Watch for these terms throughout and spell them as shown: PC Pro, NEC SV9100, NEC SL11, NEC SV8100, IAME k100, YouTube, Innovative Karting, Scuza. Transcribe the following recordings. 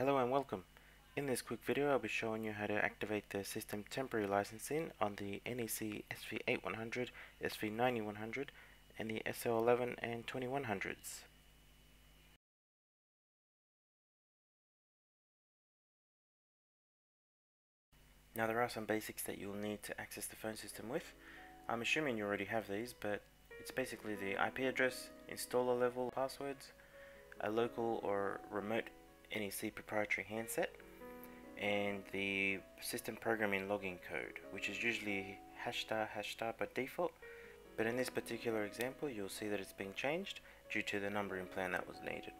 Hello and welcome. In this quick video I'll be showing you how to activate the system temporary licensing on the NEC SV8100, SV9100 and the SL11 and 2100s. Now there are some basics that you'll need to access the phone system with. I'm assuming you already have these, but it's basically the IP address, installer level passwords, a local or remote NEC proprietary handset, and the system programming login code, which is usually #*# by default, but in this particular example you'll see that it's being changed due to the numbering plan that was needed.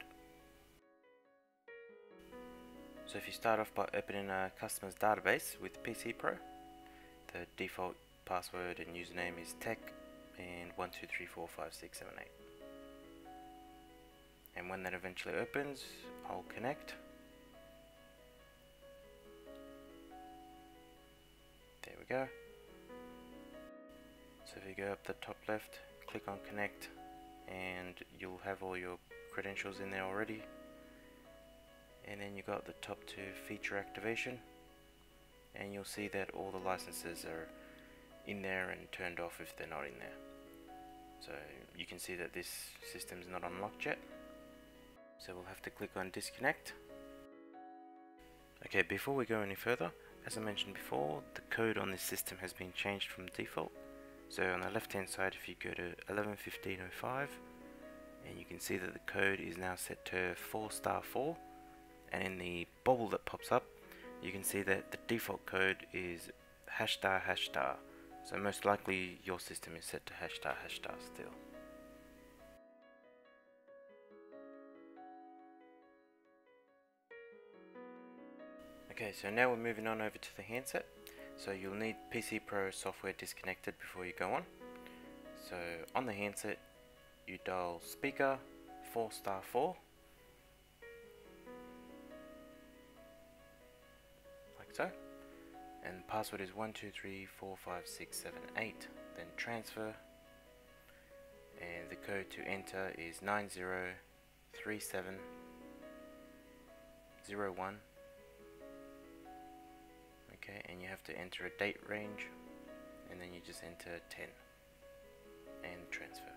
So if you start off by opening a customer's database with PC Pro, the default password and username is tech and 12345678. And when that eventually opens, I'll connect. There we go. So if you go up the top left, click on connect, and you'll have all your credentials in there already. And then you go up the top to feature activation, and you'll see that all the licenses are in there and turned off if they're not in there. So you can see that this system's not unlocked yet. So we'll have to click on disconnect. Okay, before we go any further, as I mentioned before, the code on this system has been changed from default. So on the left hand side, if you go to 111505, and you can see that the code is now set to 4*4, and in the bubble that pops up, you can see that the default code is #*#. So most likely your system is set to #*# still. Okay, so now we're moving on over to the handset. So you'll need PC Pro software disconnected before you go on. So on the handset, you dial speaker 4*4, like so, and the password is 12345678. Then transfer, and the code to enter is 903701. Okay, and you have to enter a date range, and then you just enter 10 and transfer.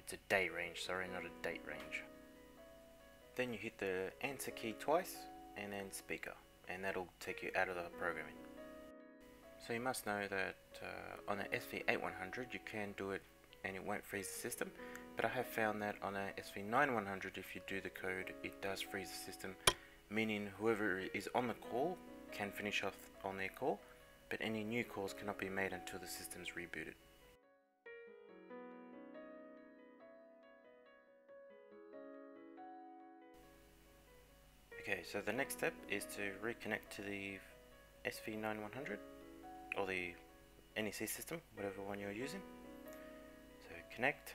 It's a day range, sorry, not a date range. Then you hit the answer key twice and then speaker, and that'll take you out of the programming. So you must know that on the SV8100 you can do it and it won't freeze the system, but I have found that on a SV9100 if you do the code it does freeze the system, meaning whoever is on the call can finish off on their call, but any new calls cannot be made until the system's rebooted. Okay, so the next step is to reconnect to the SV9100 or the NEC system, whatever one you're using. So connect.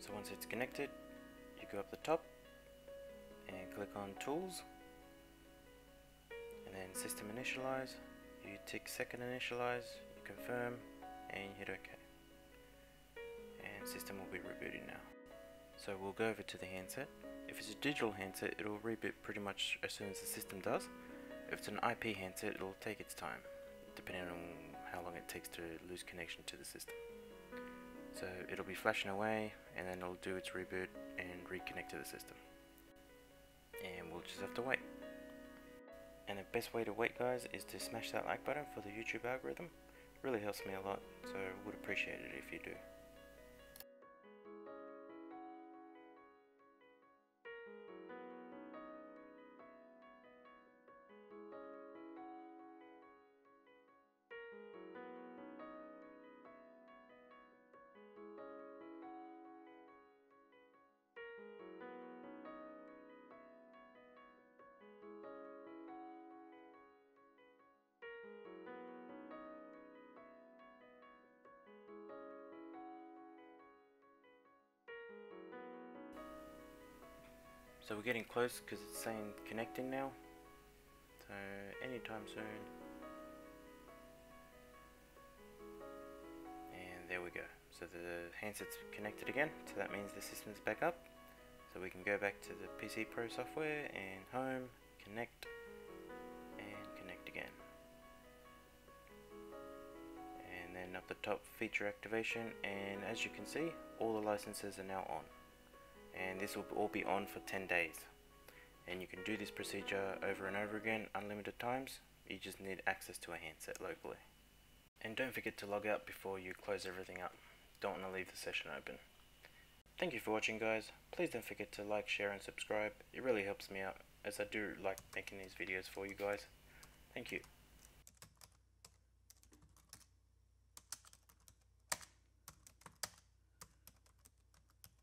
So once it's connected, you go up the top and click on tools and then system initialize. You tick second initialize, you confirm and you hit OK, and system will be rebooting now. So we'll go over to the handset. If it's a digital handset, it'll reboot pretty much as soon as the system does. If it's an IP handset, it'll take its time depending on how long it takes to lose connection to the system. So it'll be flashing away and then it'll do its reboot and reconnect to the system. And we'll just have to wait. And the best way to wait, guys, is to smash that like button for the YouTube algorithm. It really helps me a lot, so I would appreciate it if you do. So we're getting close because it's saying connecting now, so anytime soon. And there we go. So the handset's connected again, so that means the system's back up. So we can go back to the PC Pro software and home, connect, and connect again. And then up the top, feature activation, and as you can see, all the licenses are now on. And this will all be on for 10 days. And you can do this procedure over and over again, unlimited times. You just need access to a handset locally. And don't forget to log out before you close everything up. Don't want to leave the session open. Thank you for watching, guys. Please don't forget to like, share and subscribe. It really helps me out, as I do like making these videos for you guys. Thank you.